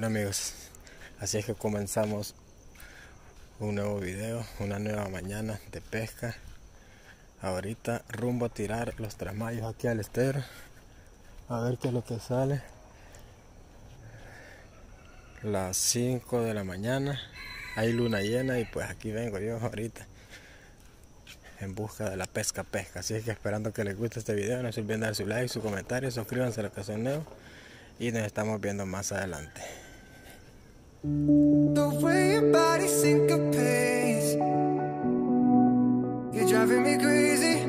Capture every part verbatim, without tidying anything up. Bueno amigos, así es que comenzamos un nuevo video, una nueva mañana de pesca. Ahorita rumbo a tirar los tramayos aquí al estero, a ver qué es lo que sale. Las cinco de la mañana, hay luna llena y pues aquí vengo yo ahorita en busca de la pesca pesca. Así es que esperando que les guste este video, no se olviden dar su like, su comentario, suscríbanse a la canal nuevo y nos estamos viendo más adelante. The way your body syncopates, you're driving me crazy.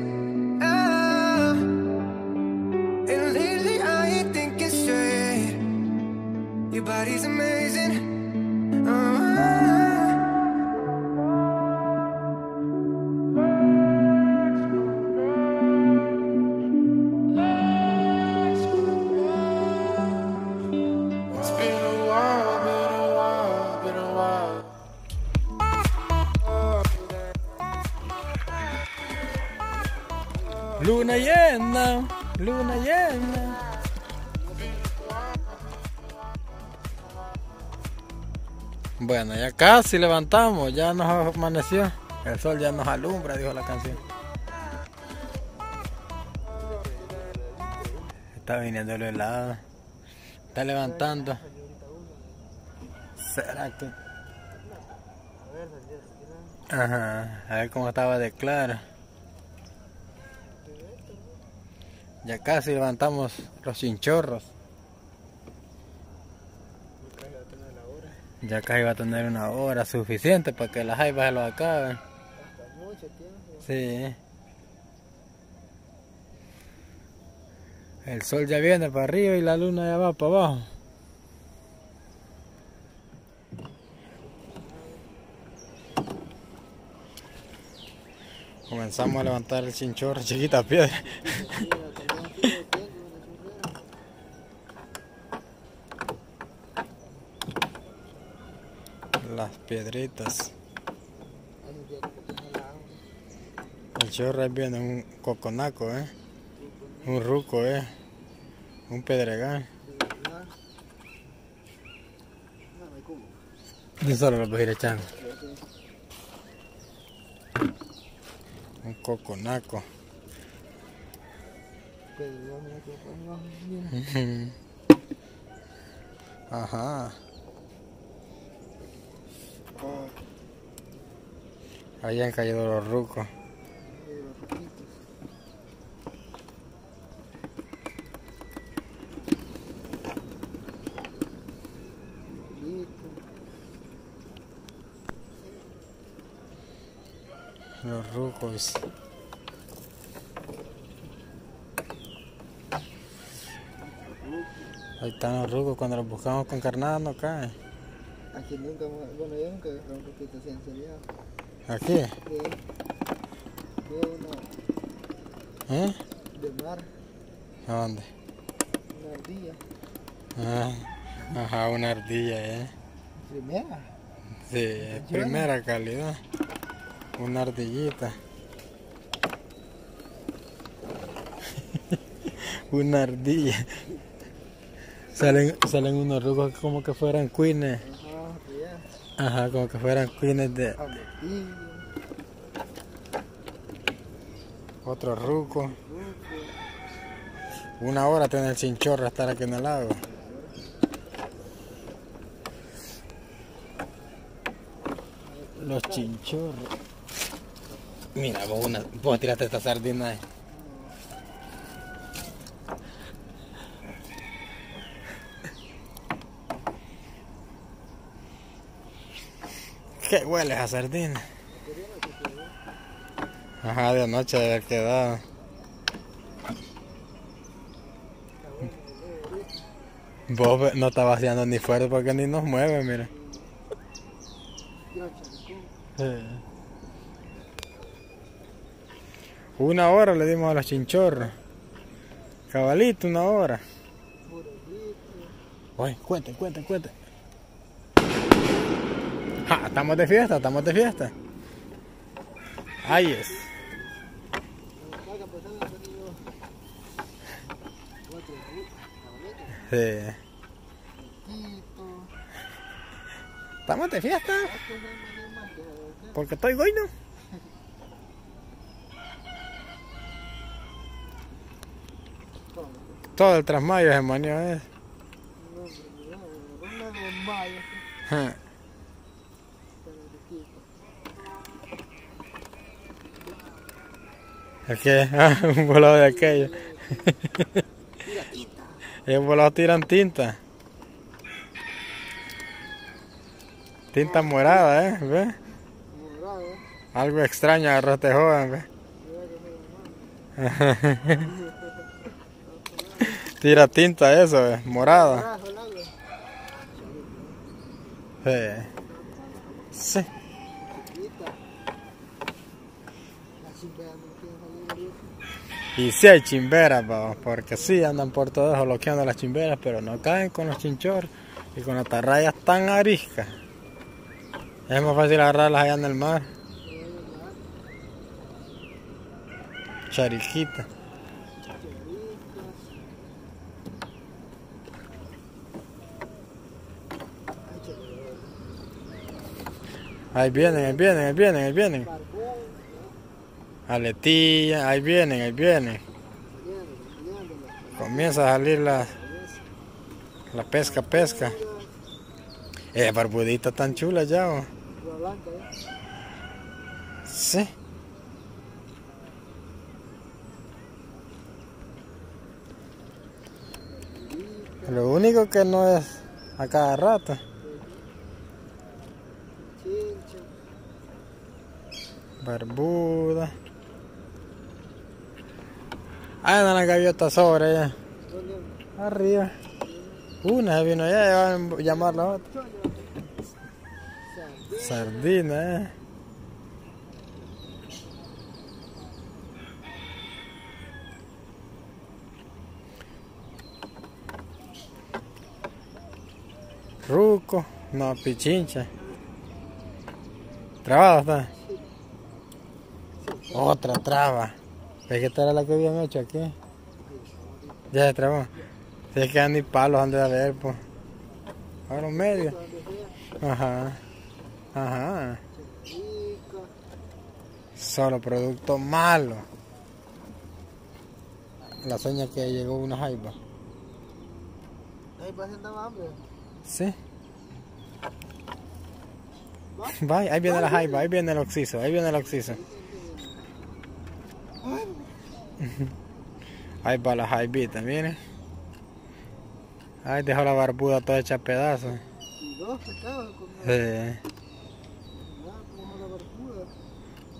Ah, and lately I ain't thinking straight. Your body's amazing. Ah, it's been a while. Luna llena, luna llena. Bueno, ya casi levantamos, ya nos amaneció. El sol ya nos alumbra, dijo la canción. Está viniendo el helado. Está levantando. ¿Será que? Ajá, a ver cómo estaba de claro. Ya casi levantamos los chinchorros. Ya casi va a tener una hora suficiente para que las jaivas se los acaben. Hasta mucho tiempo. Sí. El sol ya viene para arriba y la luna ya va para abajo. Comenzamos a levantar el chinchorro, chiquita piedra. Las piedritas. El chorro viene un coconaco, eh. Un ruco, eh. Un pedregal. Yo solo lo voy a ir echando. Un coconaco. Ajá. Allá han caído los rucos. Los rucos. Ahí están los rucos, cuando los buscamos con carnada no caen. Aquí nunca, bueno yo nunca he dejado un poquito así enseñado. ¿Aquí? De, de una... ¿Eh? De mar. ¿A dónde? Una ardilla. Ah, ajá, una ardilla, ¿eh? ¿Primera? Sí, es primera calidad. Una ardillita. Una ardilla. Salen, salen unos rucos como que fueran cuines. Ajá, como que fueran cuines de... Otro ruco. Una hora tiene el chinchorro estar aquí en el lago. Los chinchorros. Mira, vos, una, vos tiraste esta sardina ahí. ¿Qué huele a sardina? Ajá, de noche de haber quedado. Vos no está vaciando ni fuerte porque ni nos mueve, mira. Sí. Una hora le dimos a los chinchorros. Cabalito, una hora. Oye, cuenten, cuenten, cuenten. Ja, estamos de fiesta, estamos de fiesta. Ahí es. Sí. ¿Estamos de fiesta? Porque estoy goino. Todo el trasmayo es mañana, ¿eh? Ja. Aquí, ah, un volado de aquello. Y un volado tiran tinta. Tinta morada, ¿eh? ¿Ves? Algo extraño agarró este joven, ¿ves? Tira tinta eso, ¿ves? Morada. Sí. Sí. Y si hay chimberas, ¿va? Porque sí andan por todo eso bloqueando las chimberas, pero no caen con los chinchores y con las tarrayas tan ariscas. Es más fácil agarrarlas allá en el mar. Chariquita. Ahí vienen, ahí vienen, ahí vienen, ahí vienen. Aletilla, ahí vienen, ahí vienen. Comienza a salir la, la pesca, pesca. Eh, barbudita tan chula ya, ¿o? Sí. Lo único que no es a cada rato. Barbuda. Ah, no, la gaviota sobre ella. Arriba. Una se vino allá, ya van a llamar la otra. Sardina, eh. Ruco, no, pichincha. Trabada está. Otra traba. ¿Ves que esta era la que habían hecho aquí? Ya se trabó. Si es que andan y palos antes de haber, pues. Ahora un medio. Ajá. Ajá. Solo producto malo. La soña que llegó una jaiba. ¿Jaiba se andaba hambre? Sí. Vaya, ahí viene la jaiba, ahí viene el oxiso, ahí viene el oxiso. Ahí va la jaibita, miren. Ahí dejó la barbuda toda hecha a pedazos. Y dos pescados comidos. Sí.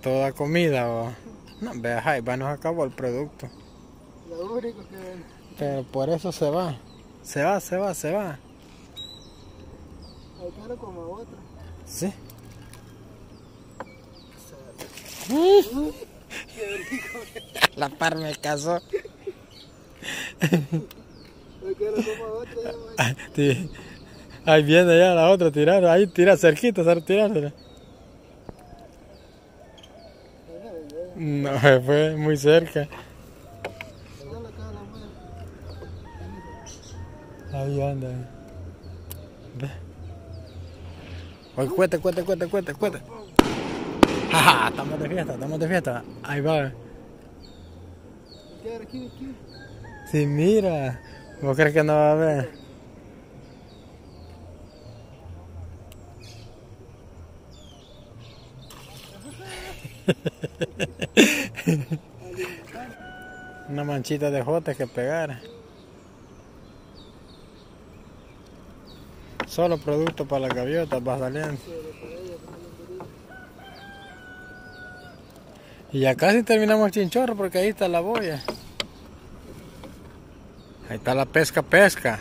Toda comida, ¿va? No, vea, jaiba nos acabó el producto. Lo único que... Pero por eso se va. Se va, se va, se va. Ahí claro como otra. Sí. Uh. La par me casó. Sí. Ahí viene ya la otra tirar, ahí tira cerquita, tirársela. No, fue muy cerca. Ahí anda. Oye, cuete, cuete, cuete, cuete, cuete. Jaja, estamos de fiesta, estamos de fiesta. Ahí va. Sí, mira. ¿Vos crees que no va a ver? Una manchita de jotes que pegar. Solo producto para las gaviotas va saliendo. Y ya casi terminamos el chinchorro porque ahí está la boya. Ahí está la pesca, pesca.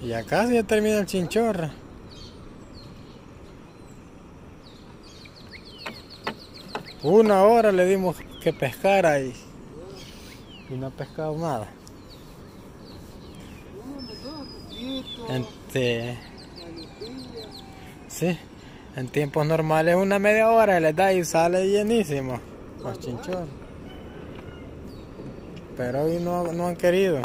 Y ya casi ya termina el chinchorro. Una hora le dimos que pescar ahí. Y no ha pescado nada. Este... Sí. En tiempos normales una media hora les da y sale llenísimo los chinchorros. Pero hoy no, no han querido.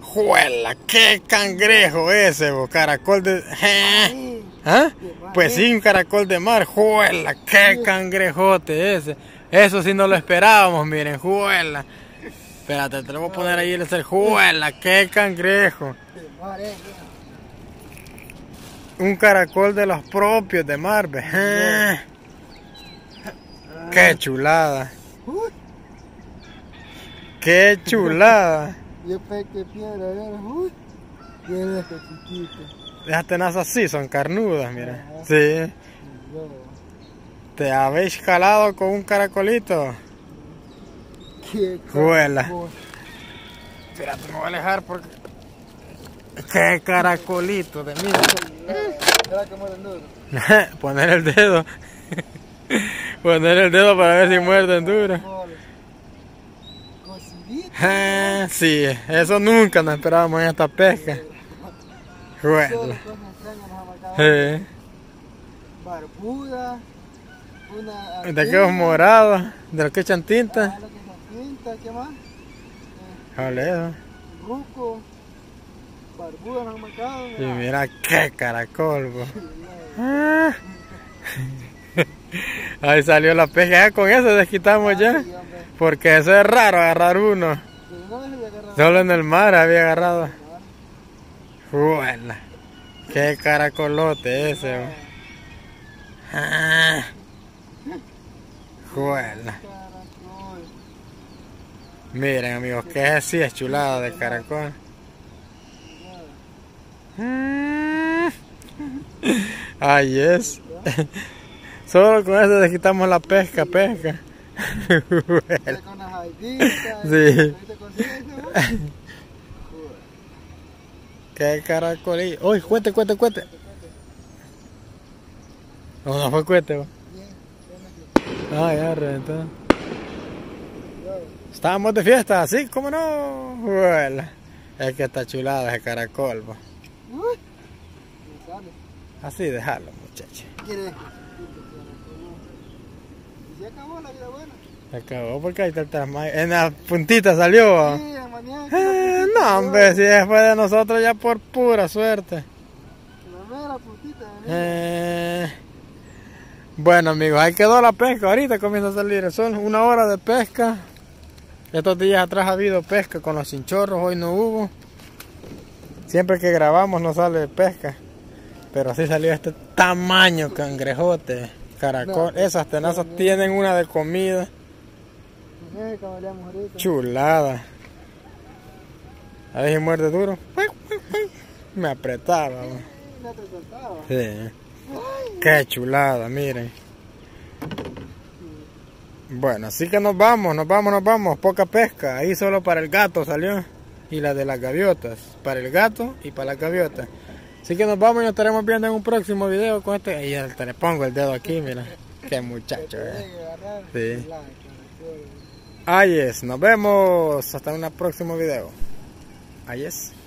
¡Juela! ¡Qué cangrejo ese, bo! Caracol de... ¿Ah? Pues sí, un caracol de mar. ¡Juela! ¡Qué cangrejote ese! Eso sí no lo esperábamos, miren. ¡Juela! Espérate, te lo voy a poner ahí el ser. ¡Juela! ¡Qué cangrejo! Un caracol de los propios de mar. ¡Qué chulada! ¡Qué chulada! Yo pegué piedra, a ver, uy, tiene este chiquito. Las tenazas sí son carnudas, mira. Ajá. Sí. Yo. ¿Te habéis calado con un caracolito? ¡Qué Juela! Espera, te me voy a alejar porque... ¡Qué caracolito de mí! Poner el dedo. Poner el dedo para ver si muerden duro. Ah, sí, eso nunca nos esperábamos en esta pesca. Bueno. Sí. Barbuda, una... De aquellos morados, de los que echan tinta. De los que echan tinta, ¿qué más? Joleo. Ruco, barbuda nos han marcado. Y mira qué caracol, bo. Ah. Ahí salió la pesca, ya con eso desquitamos ya. Porque eso es raro, agarrar uno. Solo en el mar había agarrado. Bueno, qué caracolote ese. Ah. Bueno. Miren amigos, que así es chulada de caracol. Ay, es. Solo con eso le quitamos la pesca, pesca. Con las jaiditas, sí. Qué caracolillo. Uy, cuete, cuete, cuete. No, no fue cuete, va. Ah, ya reventó. Estábamos de fiesta, así, ¿cómo no? Bueno, es que está chulado ese caracol, va. Así, déjalo, muchachos. Ya acabó la vida buena. Se acabó porque ahí está el trasmayo. En la puntita salió. Sí, mañana, eh, no, hombre, si después de nosotros ya por pura suerte. Pero la puntita, eh, bueno, amigos, ahí quedó la pesca. Ahorita comienza a salir el sol. Una hora de pesca. Estos días atrás ha habido pesca con los chinchorros. Hoy no hubo. Siempre que grabamos no sale pesca. Pero así salió este tamaño cangrejote. Caracol, esas tenazas tienen una de comida. Chulada. A ver si muerde duro. Me apretaba. Sí. Qué chulada, miren. Bueno, así que nos vamos, nos vamos, nos vamos. Poca pesca. Ahí solo para el gato salió. Y la de las gaviotas. Para el gato y para las gaviotas. Así que nos vamos y nos estaremos viendo en un próximo video con este... Ahí hasta le pongo el dedo aquí, mira. Qué muchacho, eh. Sí. Ahí es, nos vemos. Hasta un próximo video. Ahí es.